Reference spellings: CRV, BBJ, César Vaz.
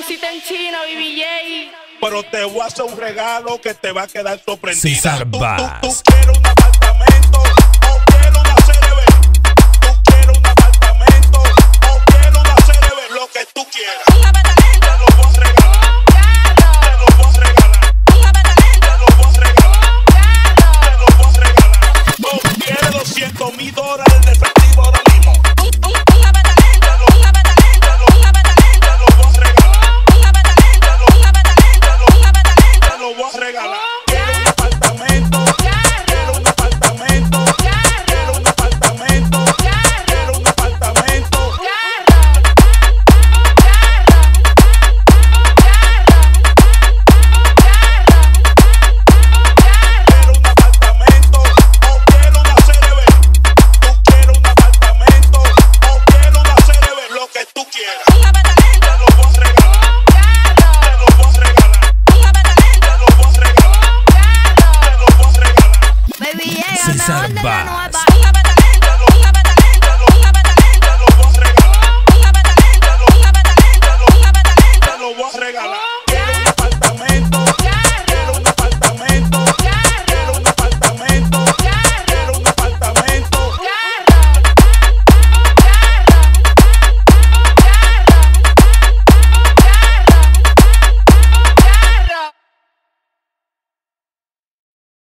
pusiste en China, BBJ. Pero te voy a hacer un regalo que te va a quedar sorprendido. César Vaz. Tú quieres un apartamento, o quieres una CRV. Tú quieres un apartamento, o quieres una CRV. Lo que tú quieras. $200,000 de efectivo ahora mismo. Te lo voy a regalar. Quiero un apartamento. Quiero un apartamento. Quiero un apartamento. Quiero un apartamento. César Vaz.